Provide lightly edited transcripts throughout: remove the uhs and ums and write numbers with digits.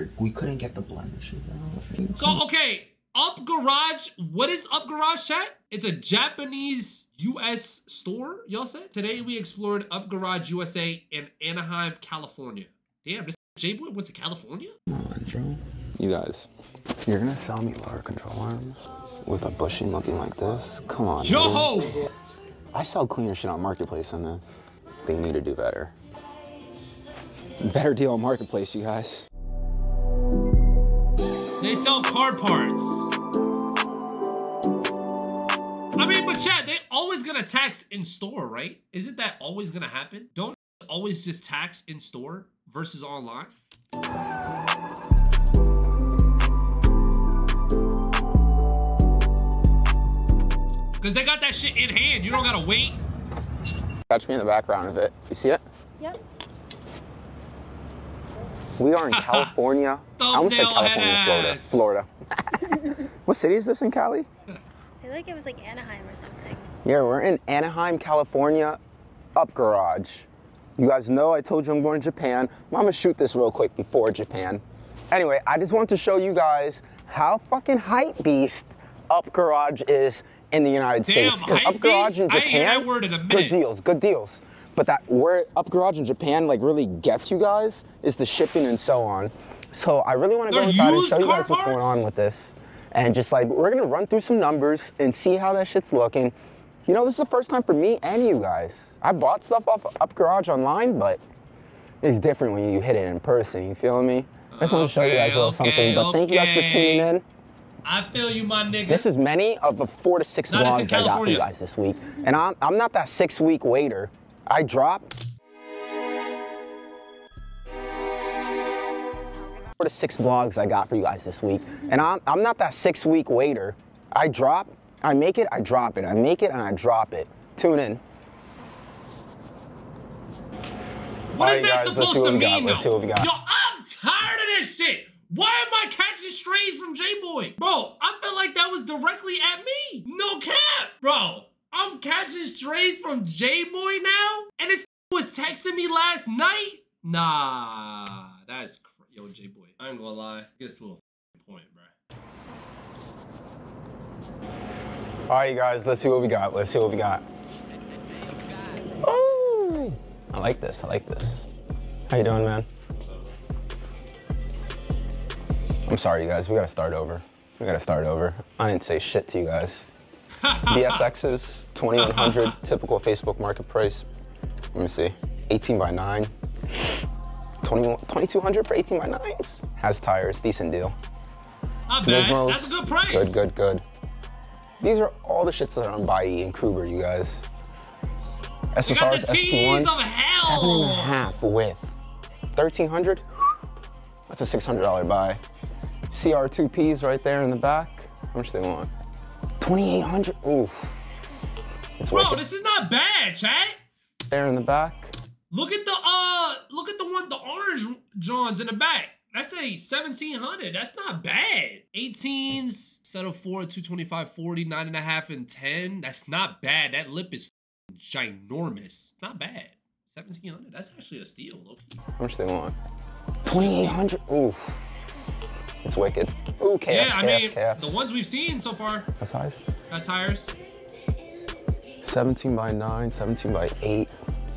600. We couldn't get the blend issues out. So, okay, Up Garage. What is Up Garage, chat? It's a Japanese U.S. store, y'all said? Today, we explored Up Garage USA in Anaheim, California. Damn, this J-Boy went to California? Come on, bro. You guys, you're gonna sell me lower control arms with a bushing looking like this? Come on, yo! Dude. I sell cleaner shit on Marketplace than this. They need to do better. Better deal on Marketplace, you guys. They sell car parts. I mean, but Chad, they always gonna tax in store, right? Isn't that always gonna happen? Don't always just tax in store versus online? Because they got that shit in hand. You don't gotta wait. Catch me in the background of it. You see it? Yep. We are in California. I almost said California, Florida. Florida. What city is this in Cali? I feel like it was like Anaheim or something. Yeah, we're in Anaheim, California, Up Garage. You guys know I told you I'm going to Japan. I'm gonna shoot this real quick before Japan. Anyway, I just want to show you guys how fucking hype beast Up Garage is in the United States. Because Up Garage in Japan, good deals, good deals. But that where Up Garage in Japan like really gets you guys is the shipping and so on. So I really want to go inside and show you guys what's going on with this. And just like, we're gonna run through some numbers and see how that shit's looking. You know, this is the first time for me and you guys. I bought stuff off of Up Garage online, but it's different when you hit it in person, you feel me? I just want to show you guys a little something, but thank you guys for tuning in. I feel you, my nigga. This is many of the 4 to 6 vlogs I got for you guys this week. And I'm not that 6-week waiter. I drop 4 to 6 vlogs I got for you guys this week. And I'm not that 6-week waiter. I drop, I make it, I drop it. I make it and I drop it. Tune in. What is that supposed to mean, though? Yo, I'm tired of this shit. Why am I catching strays from J-Boy? Bro, I felt like that was directly at me. No cap, bro. I'm catching strays from J-Boy now? And this was texting me last night? Nah, that's crazy. Yo, J-Boy, I ain't gonna lie. It gets to a point, bro. All right, you guys, let's see what we got. Let's see what we got. Oh, I like this, I like this. How you doing, man? I'm sorry, you guys, we gotta start over. We gotta start over. I didn't say shit to you guys. BSX's 2100 typical Facebook market price. Let me see, 18x9, 2200 for 18x9s. Has tires, decent deal. Not bad. Nismos, that's a good price. Good, good, good. These are all the shits that are on Bai and Kruber, you guys. SSR's, SP1s, 7.5 width, 1300. That's a $600 buy. CR2Ps right there in the back. How much do they want? 2,800. Ooh. It's bro, wicked. This is not bad, chat. There in the back. Look at the one, the orange Johns in the back. That's a 1,700. That's not bad. 18s, settle for 225, 40, 9.5 and 10. That's not bad. That lip is ginormous. It's not bad. 1,700. That's actually a steal, Loki. How much do they want? 2,800. Ooh. It's wicked. Ooh, KFs, yeah, I mean, KFs. The ones we've seen so far. What size? Got tires. 17x9, 17x8,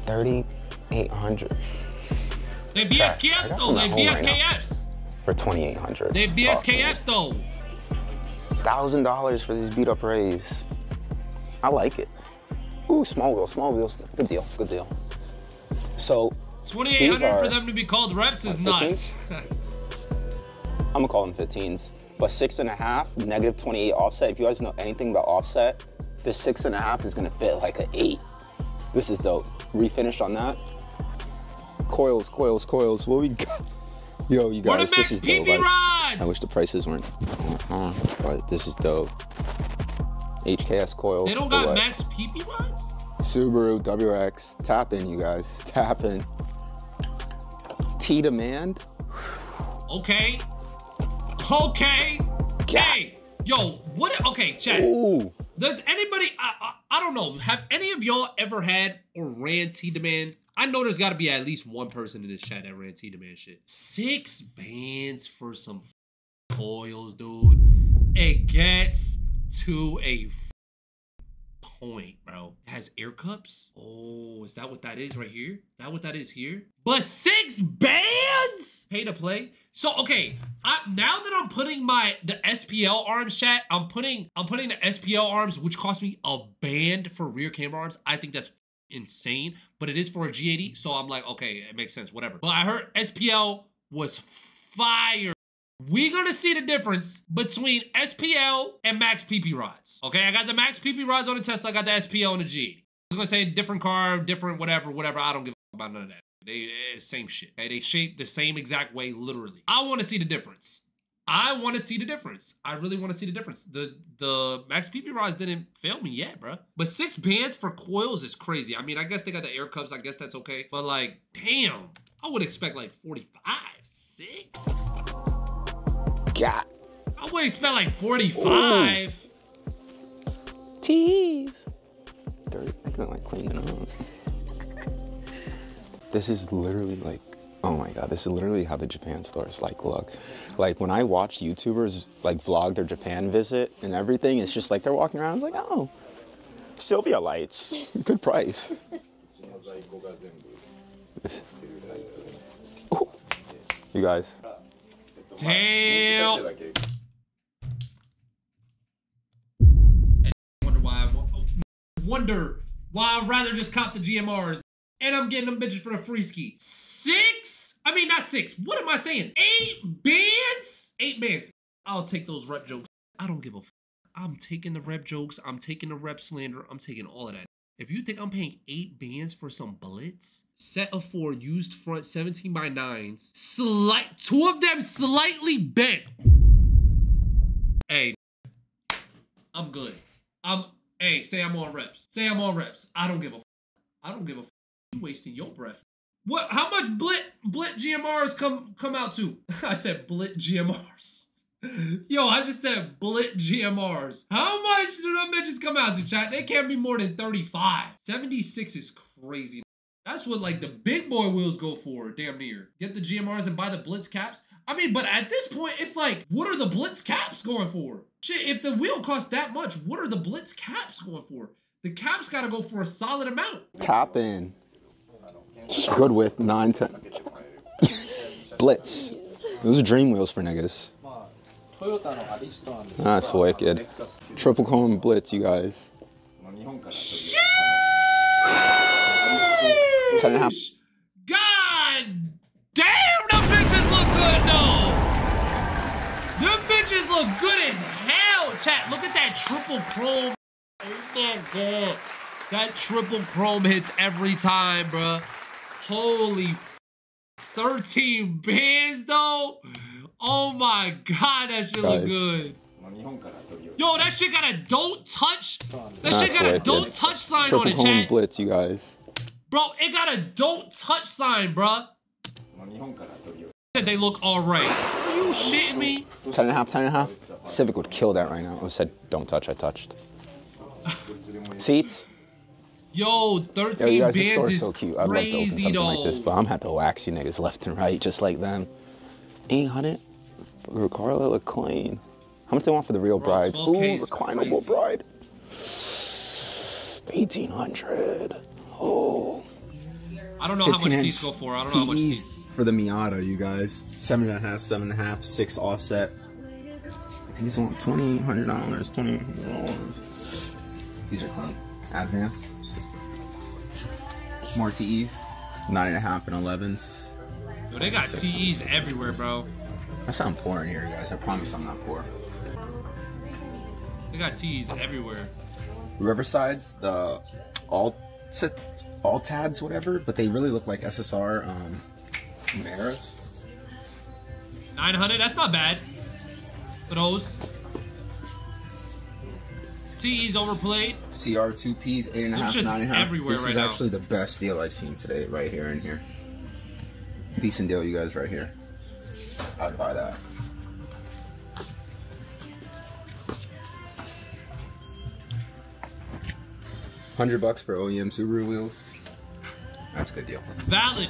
3,800. They BSKS though, they BSKS. Right for 2,800. They BSKS though. $1,000 for these beat up Rays. I like it. Ooh, small wheel, small wheels. Good deal, good deal. So, 2,800 for them to be called reps is nuts. I'm gonna call them 15s, but 6.5, negative 28 offset. If you guys know anything about offset, this 6.5 is gonna fit like an 8. This is dope. Refinish on that. Coils, coils, coils. What we got? Yo, you guys, this is dope. Like, I wish the prices weren't, but this is dope. HKS coils. They don't got max PP rods? Subaru, WX, tap in, you guys, tap in. T demand. Okay. Okay. God. Hey, yo, what? Okay, chat. Ooh. Does anybody? I don't know. Have any of y'all ever had or ran T demand? I know there's got to be at least one person in this chat that ran T-Demand shit. 6 bands for some oils, dude. It gets to a point, bro. It has air cups. Oh, is that what that is right here? Is that what that is here? But 6 bands? Pay to play. So, okay, now that I'm putting the SPL arms, chat, I'm putting the SPL arms, which cost me a band for rear camber arms. I think that's insane, but it is for a G80, so I'm like, okay, it makes sense, whatever. But I heard SPL was fire. We're gonna see the difference between SPL and max PP rods. Okay, I got the max PP rods on the Tesla, I got the SPL on the G80. I was gonna say different car, different whatever, I don't give a about none of that. It's same shit. Okay, they shape the same exact way, literally. I want to see the difference. I want to see the difference. I really want to see the difference. The max PP rods didn't fail me yet, bro. But 6 bands for coils is crazy. I mean, I guess they got the air cups. I guess that's okay. But like, damn, I would expect like 45, 6. God. I would expect like 45. TEs. Dirt. I couldn't like clean it up. This is literally like, oh my God, this is literally how the Japan stores like look. Like when I watch YouTubers like vlog their Japan visit and everything, it's just like they're walking around, it's like, oh, Sylvia lights, good price. Oh. You guys. Damn. I wonder why I'd rather just cop the GMRs. And I'm getting them bitches for the free ski. 6? I mean, not 6. What am I saying? 8 bands? 8 bands. I'll take those rep jokes. I don't give a f. I'm taking the rep jokes. I'm taking the rep slander. I'm taking all of that. If you think I'm paying 8 bands for some bullets, set of 4 used front 17x9s, slight, 2 of them slightly bent. Hey, I'm good. Hey, say I'm on reps. Say I'm on reps. I don't give a f. I don't give a f. Wasting your breath. What? How much blit GMRs come out to? I said blit GMRs. Yo, I just said blit GMRs. How much do them bitches come out to, chat? They can't be more than 35. 76 is crazy. That's what like the big boy wheels go for, damn near. Get the GMRs and buy the blitz caps. I mean, but at this point, it's like, what are the blitz caps going for? Shit, if the wheel costs that much, what are the blitz caps going for? The caps gotta go for a solid amount. Top in. Good with 9, 10. Blitz. Those are dream wheels for niggas. That's wicked. Triple cone blitz, you guys. Sheesh! 10.5. God damn, them bitches look good though. Them bitches look good as hell, chat. Look at that triple chrome. Oh my God. That triple chrome hits every time, bruh. Holy f 13 bands though. Oh my God, that shit look good. Yo, that shit got a don't touch. That shit got a don't touch sign on it, chat. Blitz, you guys. Bro, it got a don't touch sign, bruh. They look alright. Are you shitting me? 10.5, 10.5. Civic would kill that right now. It said don't touch, I touched. Seats. Yo, 13 you guys, bands is so cute. I'd love to open something like this, but I'm gonna have to wax you niggas left and right, just like them. 800. Recaro look clean. How much they want for the real brides? Ooh, reclinable bride. 1,800. Oh. I don't know how much seats go for. I don't know how much seats for the Miata, you guys. 7.5, 7.5, 6 offset. These want $2,800. $2,800. These are clean. Advance. More TEs, 9.5 and 11s. Yo, they got TEs everywhere, bro. I sound poor in here, guys. I promise I'm not poor. They got TEs everywhere. Riversides, the all tads, whatever, but they really look like SSR Maras. 900, that's not bad. For those. TE's overplayed. CR2P's 8.5, 9.5. This right is now. Actually the best deal I've seen today, right here and here. Decent deal, you guys, right here. I'd buy that. $100 for OEM Subaru wheels. That's good deal. Valid.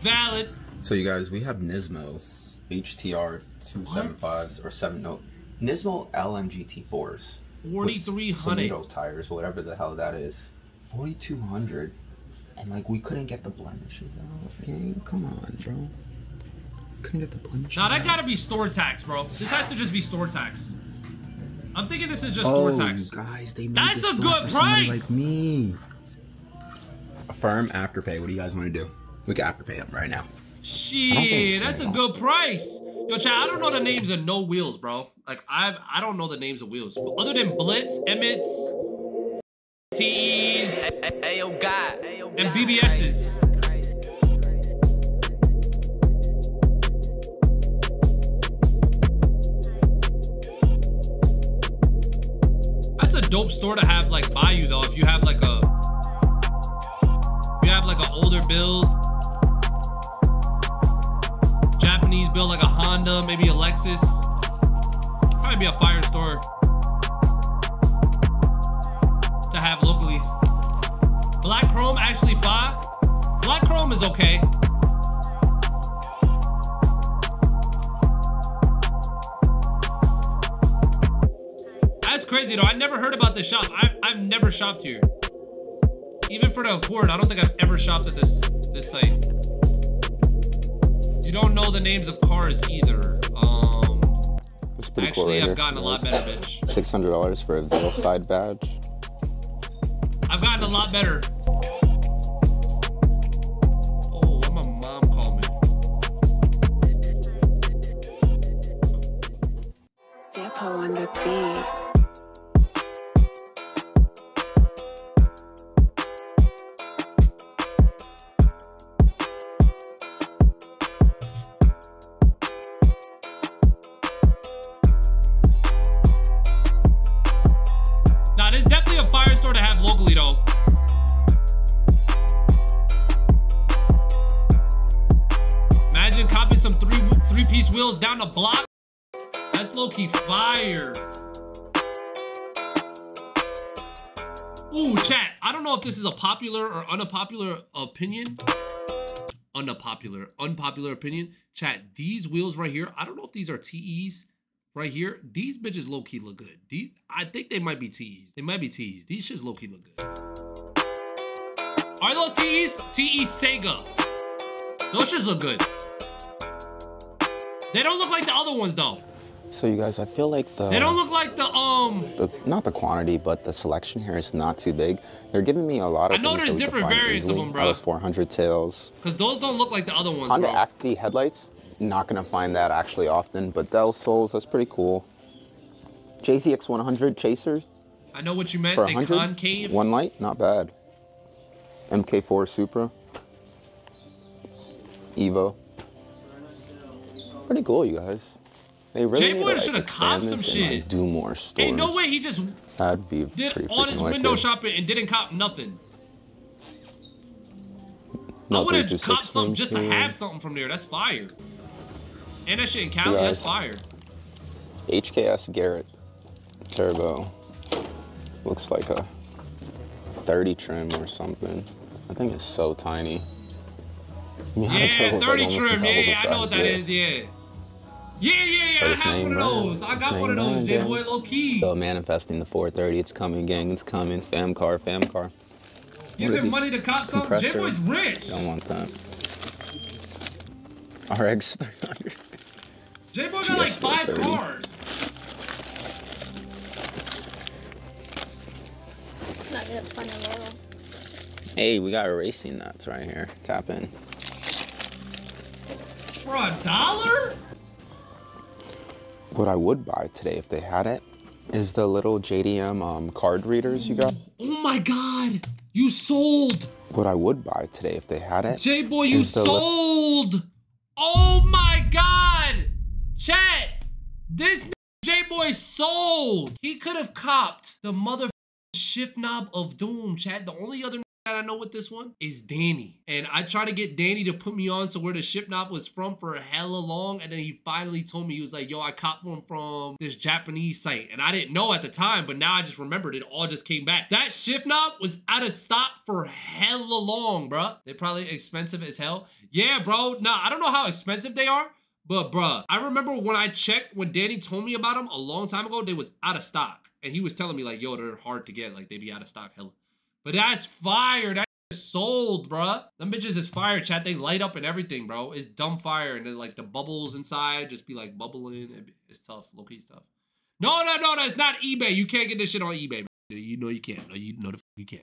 Valid. So you guys, we have Nismos HTR275s or Nismo LMGT4s. 4,300 tires, whatever the hell that is. 4,200, and like we couldn't get the blemishes out. Okay, come on, bro. Couldn't get the blemishes. Nah, that gotta be store tax, bro. This has to just be store tax. I'm thinking this is just store tax. Guys, they made that's a good price. Like me. Affirm afterpay. What do you guys want to do? We can afterpay him right now. Shit, that's a good price. Yo, chat, I don't know the names of no wheels, bro. Like, I don't know the names of wheels. But other than Blitz, Emmets, TEs, and BBSs. That's a dope store to have, like, by you, though, if you have, like, a... an older build. Japanese build, like a Honda, maybe a Lexus. Probably be a fire store to have locally. Black Chrome, actually fire. Black Chrome is okay. That's crazy though. I never heard about this shop. I've never shopped here. Even for the Accord, I don't think I've ever shopped at this site. You don't know the names of cars either. That's pretty cool right here. I've gotten a lot better, bitch. $600 for a Veil side badge. I've gotten a lot better. Oh, what my mom called me. Depot on the beat. Down the block, that's low-key fire. Ooh, chat, I don't know if this is a popular or unpopular opinion. Unpopular opinion. Chat, these wheels right here, I don't know if these are TEs right here. These bitches low-key look good. I think they might be TEs. These shits low-key look good. Are those TEs? TE Sega. Those shits look good. They don't look like the other ones though. So you guys, I feel like they don't look like the not the quantity, but the selection here is not too big. They're giving me a lot of. I know there's different variants of them, bro. LS400 tails. Because those don't look like the other ones. Honda Acti headlights, not gonna find that actually often. But Del Souls, that's pretty cool. JZX100 Chasers. I know what you meant. For they concave. One light, not bad. MK4 Supra. Evo. Pretty cool, you guys. They really J-Boy should have copped some shit. Like, do more stores. Ain't no way he just did all this window shopping and didn't cop nothing. I would have copped something just to have something from there. That's fire. And that shit in Cali, that's fire. HKS Garrett Turbo. Looks like a 30 trim or something. I think it's so tiny. Miata yeah, 30 like trim. Yeah, I know what that is. Yeah. Yeah, I have one of those. I got one of those, J-Boy, low-key. So manifesting the 430, it's coming, gang, it's coming. Fam car. Give them money to cop some. J-Boy's rich. Don't want that. RX 300. J-Boy got like 5 cars. Not that funny at all. Hey, we got racing nuts right here. Tap in. For $1? What I would buy today if they had it is the little JDM card readers you got. Oh my God, you sold. What I would buy today if they had it. J-Boy, you sold. Oh my God. Chat, this J-Boy sold. He could have copped the mother shift knob of doom, chat. The only other that I know with this one is Danny. And I tried to get Danny to put me on to where the ship knob was from for hella long. And then he finally told me, he was like, yo, I copped one from this Japanese site. And I didn't know at the time, but now I just remembered it all just came back. That shift knob was out of stock for hella long, bro. They're probably expensive as hell. Yeah, bro. Nah, I don't know how expensive they are. But bruh, I remember when I checked, when Danny told me about them a long time ago, they was out of stock. And he was telling me like, yo, they're hard to get. Like they be out of stock hella. But that's fire. That is sold, bruh. Them bitches is fire, chat. They light up and everything, bro. It's dumb fire. And then like the bubbles inside just be like bubbling. It's tough, low key stuff. No, no, no, that's not eBay. You can't get this shit on eBay, bro. You know you can't. No, you know the f you can't.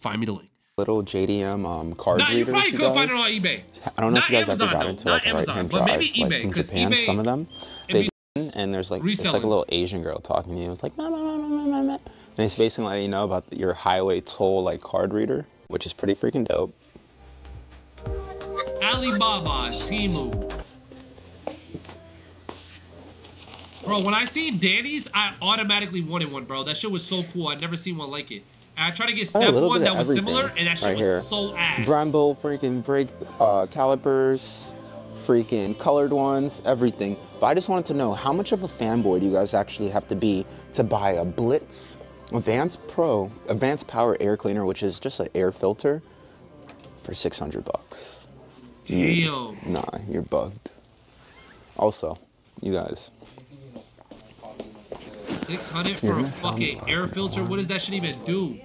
Find me the link. Little JDM card readers, you probably could find it on eBay. I don't know if you guys ever got into like a right-hand drive, like from Japan, some of them. They do, and there's like it's like a little Asian girl talking to you. It's like, ma, ma, ma, ma, ma, ma. And it's basically letting you know about your highway toll like card reader, which is pretty freaking dope. Alibaba, Temu. Bro, when I seen Danny's, I automatically wanted one, bro. That shit was so cool. I'd never seen one like it. I tried to get Steph one that was similar, and that shit was so ass. Brembo, freaking brake calipers, freaking colored ones, everything. But I just wanted to know, how much of a fanboy do you guys actually have to be to buy a Blitz Advanced Pro, Advanced Power Air Cleaner, which is just an air filter, for 600 bucks? Damn. Nah, you're bugged. Also, you guys. 600 for a fucking air filter? What does that shit even do?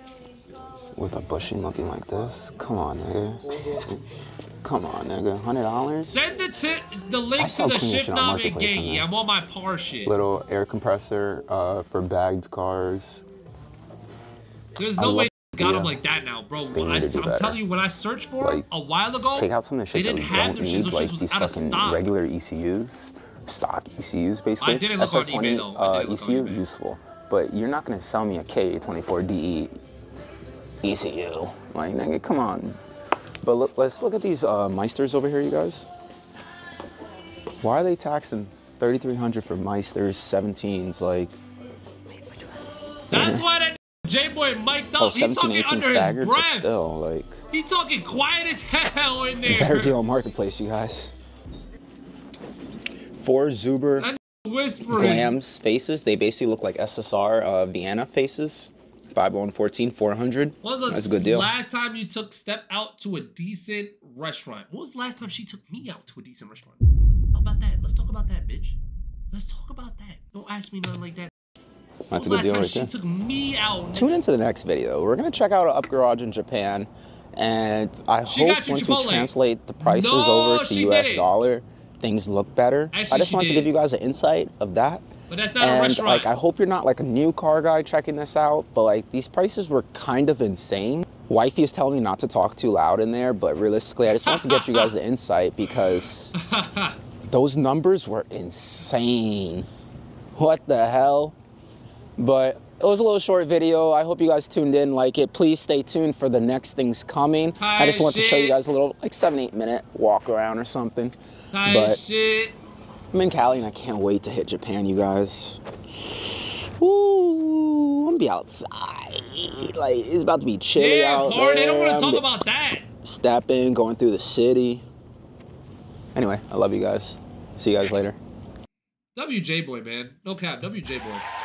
With a bushing looking like this? Come on, nigga. Come on, nigga. $100? Send the link to the ship knob and gangy. I'm on my par shit. Little air compressor for bagged cars. There's no way they got them like that now, bro. I'm telling you, when I searched for them a while ago, take out some of the shit they didn't have. Their shit was out of stock. Regular ECUs. Stock ECUs basically. I didn't look on eBay though. ECU useful, but you're not gonna sell me a K24 DE ECU. Like, nigga, come on. But look, let's look at these Meisters over here, you guys. Why are they taxing 3,300 for Meisters, 17s? Like, that's why that J-boy mic'd up. Oh, 17, he's talking 18 under staggered, his breath. But still, like, he's talking quiet as hell in there. Better deal on Marketplace, you guys. 4 Zuber Glams faces. They basically look like SSR Vienna faces. 50114, 400. That's a good deal. Last time you took Step out to a decent restaurant? What was the last time she took me out to a decent restaurant? How about that? Let's talk about that, bitch. Let's talk about that. Don't ask me nothing like that. That's a good deal right there. She took me out. Tune into the next video. We're going to check out Up Garage in Japan. And I hope once we translate the prices over to US dollar, things look better. Actually, I just wanted to give you guys an insight of that. But that's not a restaurant. Like, I hope you're not like a new car guy checking this out, but like these prices were kind of insane. Wifey is telling me not to talk too loud in there, but realistically, I just wanted to get you guys the insight because those numbers were insane. What the hell? But it was a little short video. I hope you guys tuned in, like it. Please stay tuned for the next things coming. I just wanted to show you guys a little, like 7-8 minute walk around or something. But I'm in Cali and I can't wait to hit Japan, you guys. Ooh, I'm gonna be outside. Like, it's about to be chilly out there. They don't want to talk about that. Stepping, going through the city. Anyway, I love you guys. See you guys later. WJ boy, man. No cap, WJ boy.